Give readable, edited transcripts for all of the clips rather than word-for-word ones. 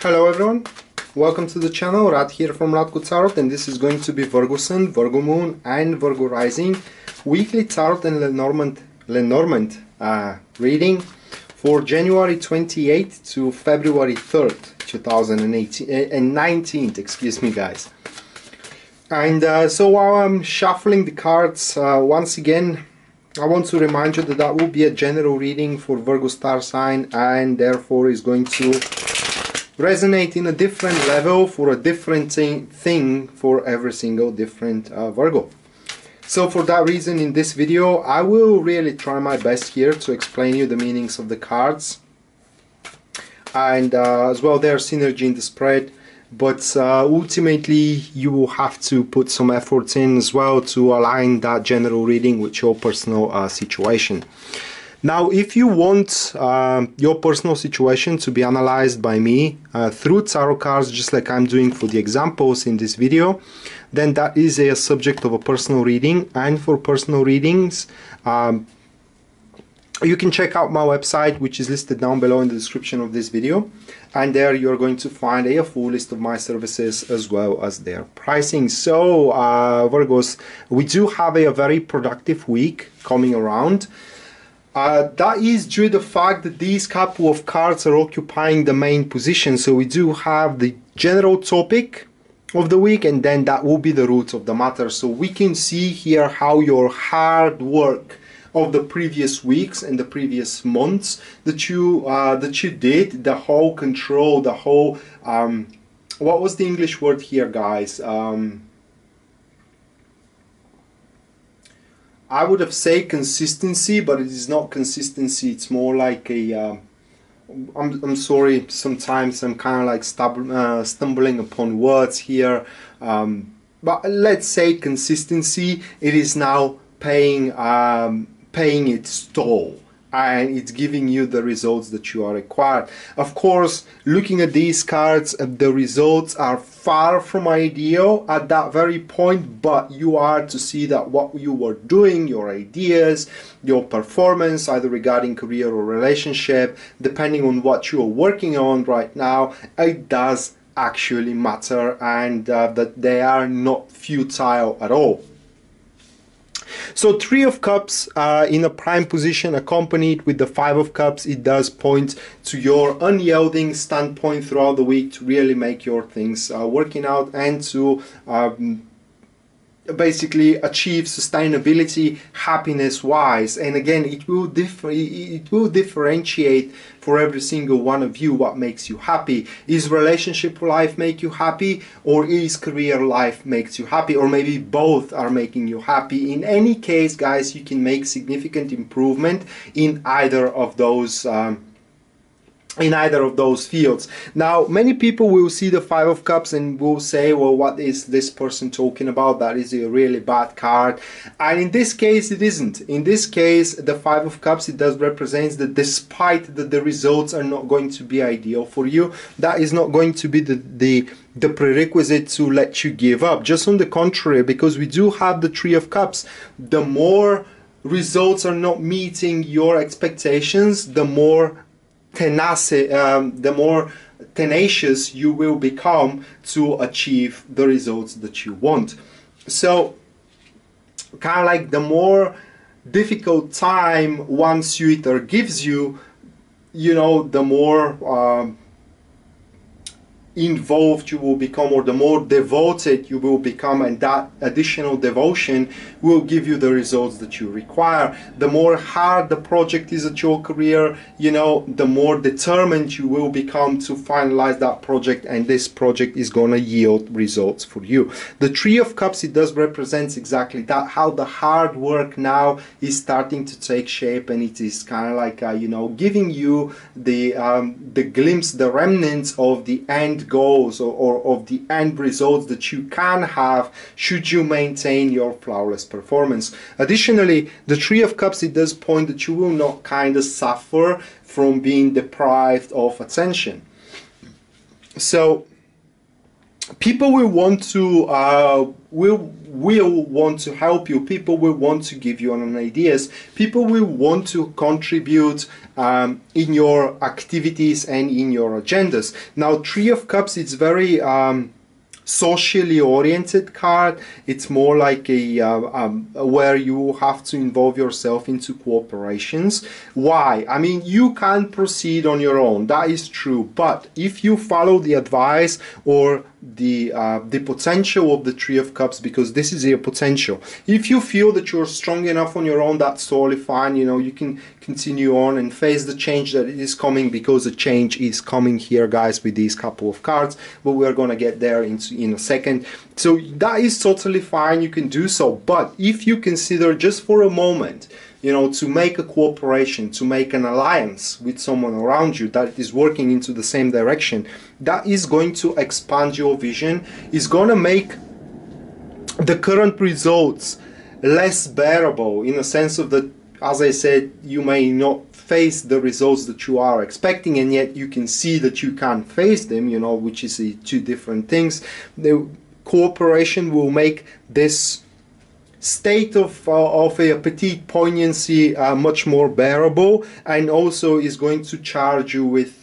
Hello everyone, welcome to the channel. Rad here from Radko Tarot, and this is going to be Virgo Sun, Virgo Moon and Virgo Rising weekly Tarot and Lenormand reading for January 28th to February 3rd, 2019, excuse me guys. And so while I'm shuffling the cards once again, I want to remind you that will be a general reading for Virgo star sign, and therefore is going to resonate in a different level for a different thing for every single different Virgo. So for that reason, in this video I will really try my best here to explain you the meanings of the cards, and as well their synergy in the spread, but ultimately you will have to put some efforts in as well to align that general reading with your personal situation. Now, if you want your personal situation to be analyzed by me through tarot cards, just like I'm doing for the examples in this video, then that is a subject of a personal reading. And for personal readings, you can check out my website, which is listed down below in the description of this video. And there you're going to find a full list of my services as well as their pricing. So, Virgos, we do have a very productive week coming around. That is due to the fact that these couple of cards are occupying the main position. So we do have the general topic of the week, and then that will be the root of the matter. So we can see here how your hard work of the previous weeks and the previous months that you did, the whole control, the whole what was the English word here, guys? I would have said consistency, but it is not consistency. It's more like a, I'm sorry, sometimes I'm kind of like stumbling upon words here. But let's say consistency. It is now paying its toll, and it's giving you the results that you are required. Of course, looking at these cards, the results are far from ideal at that very point, but you are to see that what you were doing, your ideas, your performance, either regarding career or relationship, depending on what you are working on right now, it does actually matter, and that they are not futile at all. So Three of Cups in a prime position, accompanied with the Five of Cups, it does point to your unyielding standpoint throughout the week to really make your things working out, and to basically achieve sustainability happiness wise. And again, it will differentiate for every single one of you what makes you happy. Is relationship life make you happy, or is career life makes you happy, or maybe both are making you happy? In any case, guys, you can make significant improvement in either of those fields. Now, many people will see the Five of Cups and will say, well, what is this person talking about? That is a really bad card. And in this case, it isn't. In this case, the Five of Cups, it does represents that despite that the results are not going to be ideal for you, that is not going to be the prerequisite to let you give up. Just on the contrary, because we do have the Three of Cups, the more results are not meeting your expectations, the more tenacious you will become to achieve the results that you want. So kind of like the more difficult time one suitor gives you, you know, the more involved you will become, or the more devoted you will become, and that additional devotion will give you the results that you require. The more hard the project is at your career, you know, the more determined you will become to finalize that project, and this project is gonna yield results for you. The Three of Cups, it does represents exactly that, how the hard work now is starting to take shape, and it is kind of like you know, giving you the glimpse, the remnants of the end goals, or of the end results that you can have should you maintain your flawless performance. Additionally, the Three of Cups, it does point that you will not kind of suffer from being deprived of attention. So people will want to will want to help you. People will want to give you an ideas. People will want to contribute in your activities and in your agendas. Now, Three of Cups, it's very socially oriented card. It's more like a where you have to involve yourself into cooperations. Why? I mean, you can't proceed on your own, that is true, but if you follow the advice or the potential of the Three of Cups, because this is your potential, if you feel that you're strong enough on your own, that's totally fine. You know, you can continue on and face the change that is coming, because the change is coming here, guys, with these couple of cards, but we're gonna get there in a second. So that is totally fine, you can do so. But if you consider just for a moment, you know, to make a cooperation, to make an alliance with someone around you that is working into the same direction, that is going to expand your vision. It's going to make the current results less bearable, in a sense of that, as I said, you may not face the results that you are expecting, and yet you can see that you can't face them, you know, which is two different things. The cooperation will make this state of a petite poignancy much more bearable, and also is going to charge you with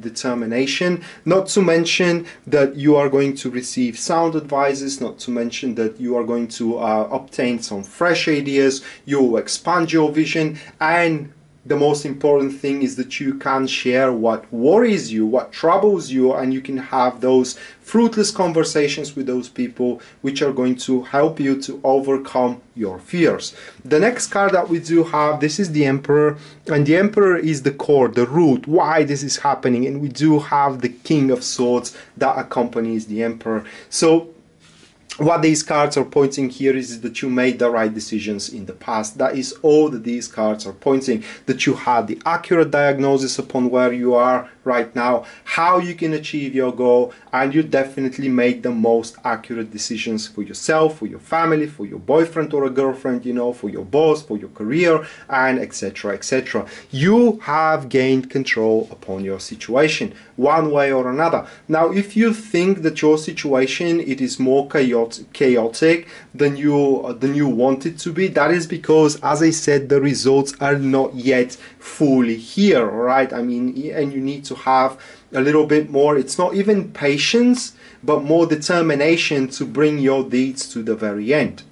determination. Not to mention that you are going to receive sound advices, not to mention that you are going to obtain some fresh ideas, you will expand your vision, and the most important thing is that you can share what worries you, what troubles you, and you can have those fruitless conversations with those people which are going to help you to overcome your fears. The next card that we do have, this is the Emperor, and the Emperor is the core, the root, why this is happening, and we do have the King of Swords that accompanies the Emperor. So what these cards are pointing here is that you made the right decisions in the past. That is all that these cards are pointing, that you had the accurate diagnosis upon where you are right now, how you can achieve your goal, and you definitely made the most accurate decisions for yourself, for your family, for your boyfriend or a girlfriend, you know, for your boss, for your career, and etc, etc. You have gained control upon your situation one way or another. Now, if you think that your situation, it is more chaotic than you want it to be, that is because, as I said, the results are not yet fully here, all right? I mean, and you need to have a little bit more, it's not even patience, but more determination to bring your deeds to the very end.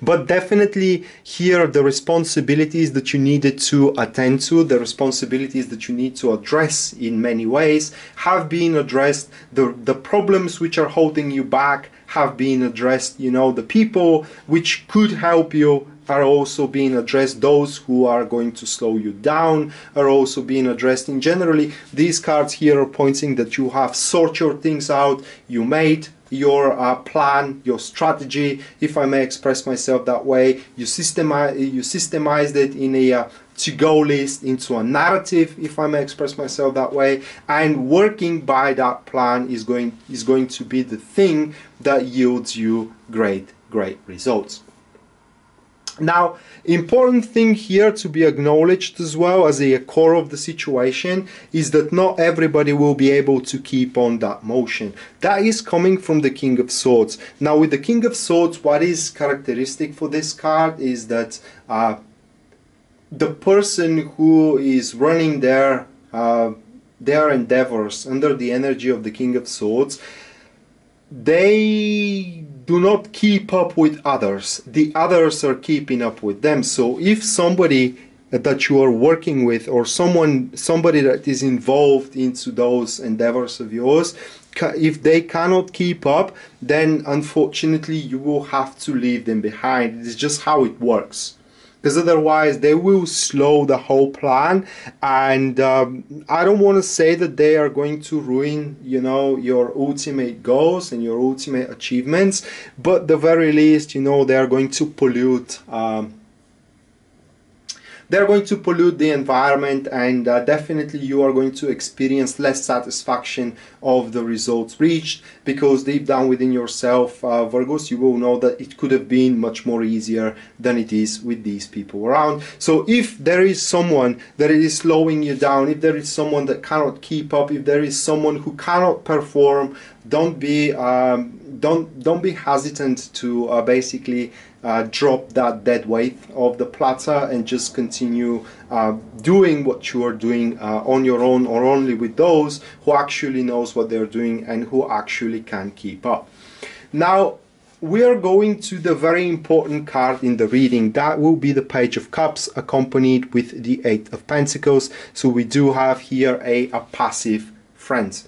But definitely here, the responsibilities that you needed to attend to, the responsibilities that you need to address in many ways have been addressed. The problems which are holding you back have been addressed. You know, the people which could help you are also being addressed. Those who are going to slow you down are also being addressed. In generally, these cards here are pointing that you have sorted your things out, you made your plan, your strategy, if I may express myself that way. You systemized it in a to-go list, into a narrative, if I may express myself that way, and working by that plan is going to be the thing that yields you great results. Now, important thing here to be acknowledged as well as a core of the situation is that not everybody will be able to keep on that motion. That is coming from the King of Swords. Now, with the King of Swords, what is characteristic for this card is that the person who is running their endeavors under the energy of the King of Swords, they do not keep up with others. The others are keeping up with them. So if somebody that you are working with, or somebody that is involved into those endeavors of yours, if they cannot keep up, then unfortunately you will have to leave them behind. It's just how it works, because otherwise they will slow the whole plan. And I don't want to say that they are going to ruin, you know, your ultimate goals and your ultimate achievements, but the very least, you know, they are going to pollute they're going to pollute the environment, and definitely you are going to experience less satisfaction of the results reached, because deep down within yourself, Virgos, you will know that it could have been much more easier than it is with these people around. So if there is someone that is slowing you down, if there is someone that cannot keep up, if there is someone who cannot perform, don't be hesitant to basically drop that dead weight of the platter and just continue doing what you are doing on your own, or only with those who actually knows what they're doing and who actually can keep up. Now we are going to the very important card in the reading. That will be the Page of Cups accompanied with the Eight of Pentacles. So we do have here a passive friend.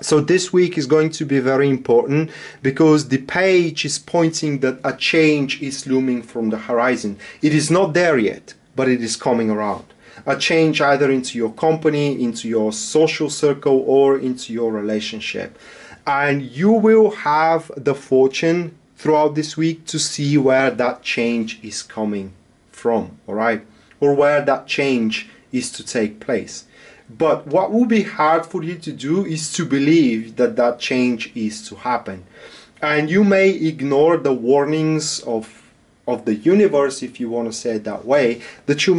So this week is going to be very important, because the page is pointing that a change is looming from the horizon. It is not there yet, but it is coming around. A change either into your company, into your social circle, or into your relationship. And you will have the fortune throughout this week to see where that change is coming from, all right? Or where that change is to take place. But what will be hard for you to do is to believe that that change is to happen. And you may ignore the warnings of the universe, if you want to say it that way, that you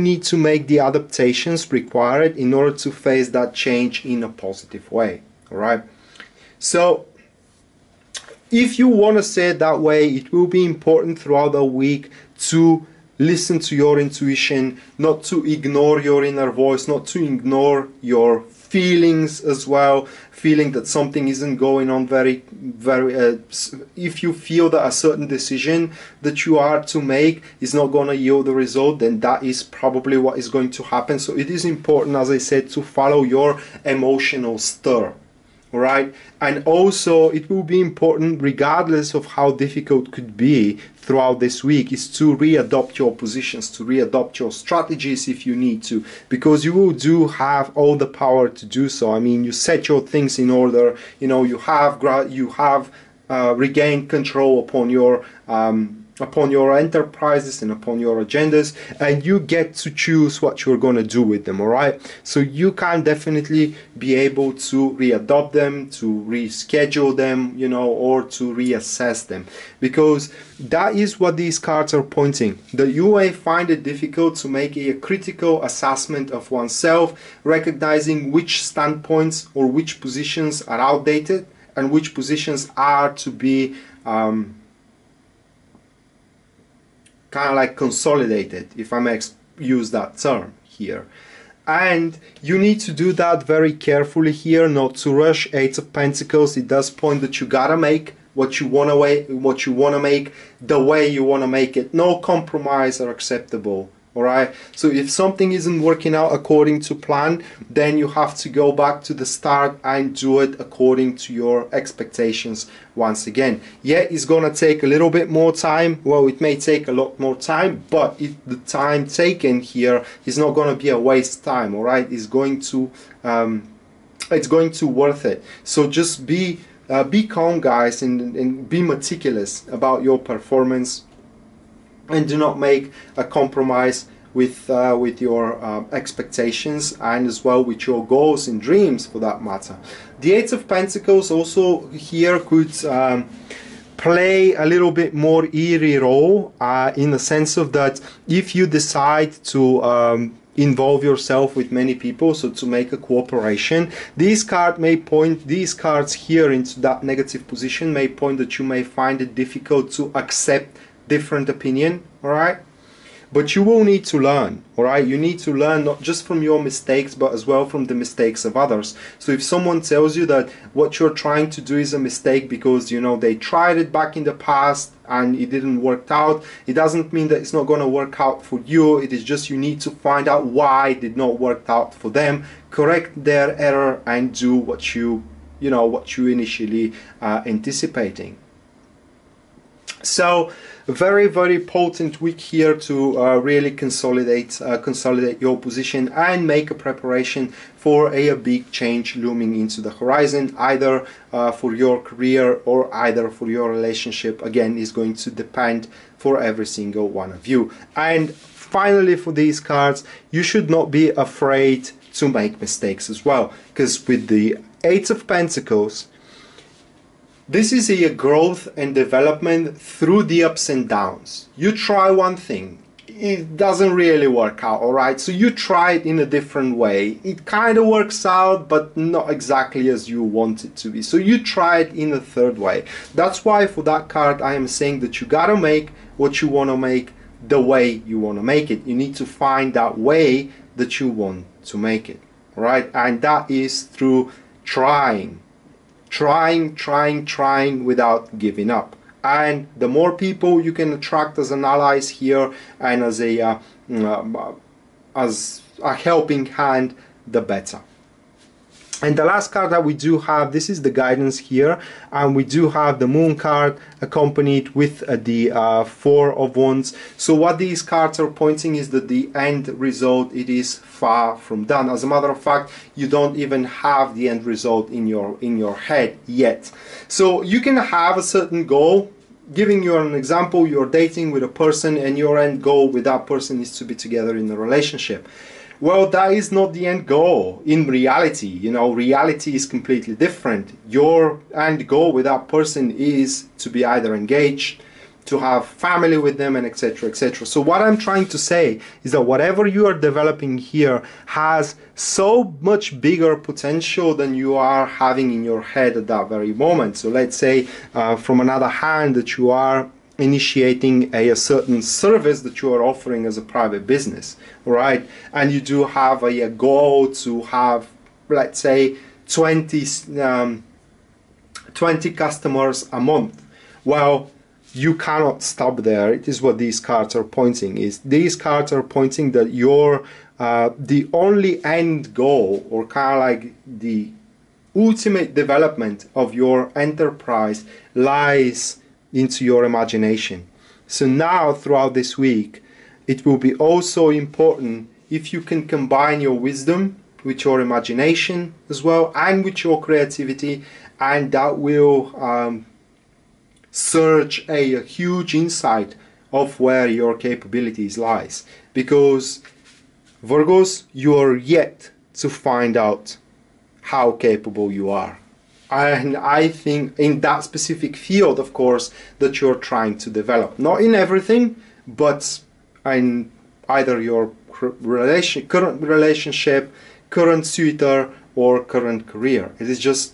need to make the adaptations required in order to face that change in a positive way, all right? So if you want to say it that way, it will be important throughout the week to listen to your intuition, not to ignore your inner voice, not to ignore your feelings as well, feeling that something isn't going on very, if you feel that a certain decision that you are to make is not going to yield the result, then that is probably what is going to happen. So it is important, as I said, to follow your emotional stir. Right? And also it will be important, regardless of how difficult it could be throughout this week, is to readopt your positions, to readopt your strategies if you need to, because you will do have all the power to do so. I mean, you set your things in order, you know, you have regained control upon your enterprises and upon your agendas, and you get to choose what you're going to do with them, all right? So you can definitely be able to readopt them, to reschedule them, you know, or to reassess them, because that is what these cards are pointing, that you may find it difficult to make a critical assessment of oneself, recognizing which standpoints or which positions are outdated and which positions are to be kind of like consolidated, if I may use that term here. And you need to do that very carefully here, not to rush. Eight of Pentacles, it does point that you gotta make what you wanna make the way you wanna make it. No compromise are acceptable. All right, so if something isn't working out according to plan, then you have to go back to the start and do it according to your expectations once again. Yeah, it's gonna take a little bit more time. Well, it may take a lot more time, but if the time taken here is not gonna be a waste time, all right, it's going to worth it. So just be calm, guys, and be meticulous about your performance, and do not make a compromise with your expectations, and as well with your goals and dreams for that matter. The Eight of Pentacles also here could play a little bit more eerie role, in the sense of that if you decide to involve yourself with many people, so to make a cooperation, these cards here into that negative position may point that you may find it difficult to accept different opinion, all right? But you will need to learn, all right? You need to learn not just from your mistakes, but as well from the mistakes of others. So if someone tells you that what you're trying to do is a mistake because, you know, they tried it back in the past and it didn't work out, it doesn't mean that it's not going to work out for you. It is just you need to find out why it did not work out for them, correct their error, and do what you initially anticipating. So very, very potent week here to really consolidate your position and make a preparation for a big change looming into the horizon, either for your career or either for your relationship. Again, is going to depend for every single one of you. And finally for these cards, you should not be afraid to make mistakes as well, because with the Eight of Pentacles, this is a growth and development through the ups and downs. You try one thing, it doesn't really work out, alright? So you try it in a different way. It kind of works out, but not exactly as you want it to be. So you try it in a third way. That's why for that card I am saying that you gotta make what you want to make the way you want to make it. You need to find that way that you want to make it, right? And that is through trying without giving up. And the more people you can attract as an allies here and as a helping hand, the better. And the last card that we do have, this is the guidance here, and we do have the Moon card accompanied with the Four of Wands. So what these cards are pointing is that the end result, it is far from done. As a matter of fact, you don't even have the end result in your head yet. So you can have a certain goal. Giving you an example, you're dating with a person and your end goal with that person is to be together in a relationship. Well, that is not the end goal in reality. You know, reality is completely different. Your end goal with that person is to be either engaged, to have family with them, and etc, etc. So what I'm trying to say is that whatever you are developing here has so much bigger potential than you are having in your head at that very moment. So let's say from another hand that you are initiating a certain service that you are offering as a private business, right? And you do have a goal to have, let's say, 20 customers a month. Well, you cannot stop there. It is what these cards are pointing is. These cards are pointing that your the only end goal, or kind of like the ultimate development of your enterprise, lies into your imagination. So now throughout this week, it will be also important if you can combine your wisdom with your imagination as well, and with your creativity, and that will surge a huge insight of where your capabilities lies. Because Virgos, you are yet to find out how capable you are. And I think in that specific field, of course, that you're trying to develop. Not in everything, but in either your current relationship, current suitor, or current career. It is just,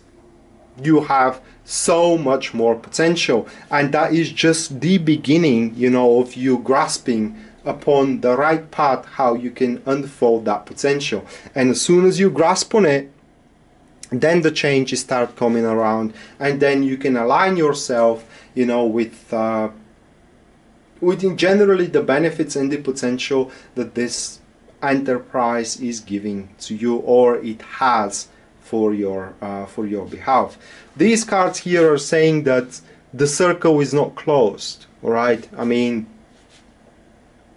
you have so much more potential. And that is just the beginning, you know, of you grasping upon the right path, how you can unfold that potential. And as soon as you grasp on it, then the changes start coming around, and then you can align yourself, you know, with within generally the benefits and the potential that this enterprise is giving to you, or it has for your behalf. These cards here are saying that the circle is not closed, all right? I mean,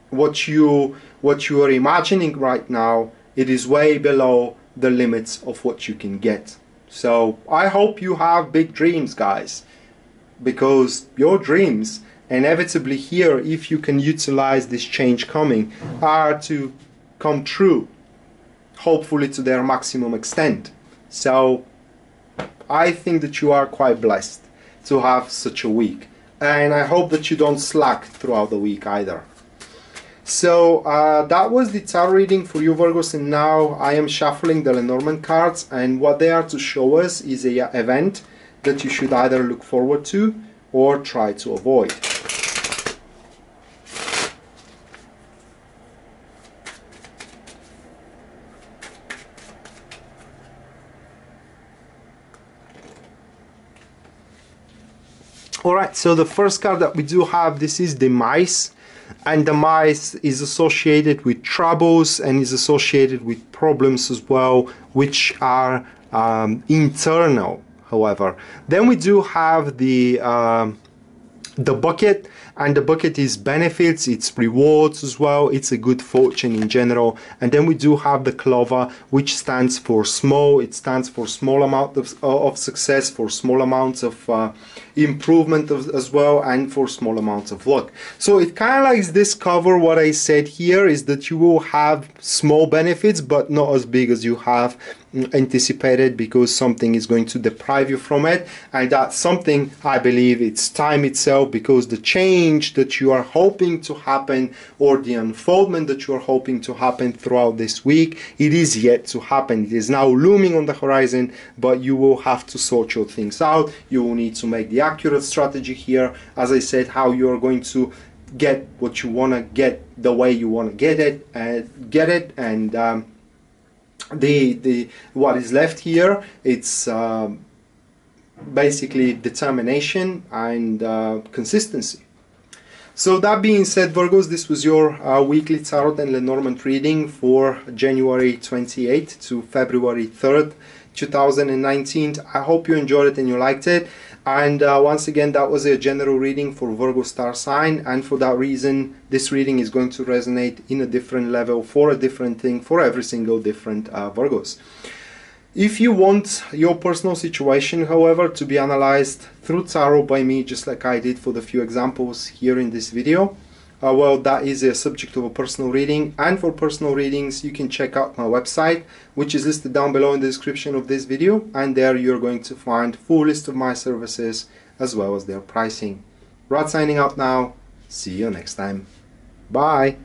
what you are imagining right now, it is way below the limits of what you can get. So I hope you have big dreams, guys, because your dreams inevitably here, if you can utilize this change coming, are to come true, hopefully to their maximum extent. So I think that you are quite blessed to have such a week, and I hope that you don't slack throughout the week either. So that was the tarot reading for you, Virgos, and now I am shuffling the Lenormand cards, and what they are to show us is an event that you should either look forward to or try to avoid. Alright, so the first card that we do have, this is the Mice. And the Mice is associated with troubles and is associated with problems as well, which are internal, however. Then we do have the bucket, and the bucket is benefits, it's rewards as well, it's a good fortune in general. And then we do have the clover, which stands for small. It stands for small amount of success, for small amounts of improvement as well, and for small amounts of luck. So it kind of likes this cover. What I said here is that you will have small benefits, but not as big as you have anticipated, because something is going to deprive you from it, and that's something I believe it's time itself, because the change that you are hoping to happen, or the unfoldment that you are hoping to happen throughout this week, it is yet to happen. It is now looming on the horizon, but you will have to sort your things out. You will need to make the accurate strategy here, as I said, how you are going to get what you want to get, the way you want to get it, and the what is left here, it's basically determination and consistency. So that being said, Virgos, this was your weekly Tarot and Lenormand reading for January 28th to February 3rd, 2019. I hope you enjoyed it and you liked it. And once again, that was a general reading for Virgo star sign, and for that reason this reading is going to resonate in a different level for a different thing for every single different Virgos. If you want your personal situation, however, to be analyzed through tarot by me, just like I did for the few examples here in this video, well, that is a subject of a personal reading, and for personal readings you can check out my website, which is listed down below in the description of this video, and there you're going to find full list of my services as well as their pricing. Rad signing out now. See you next time. Bye.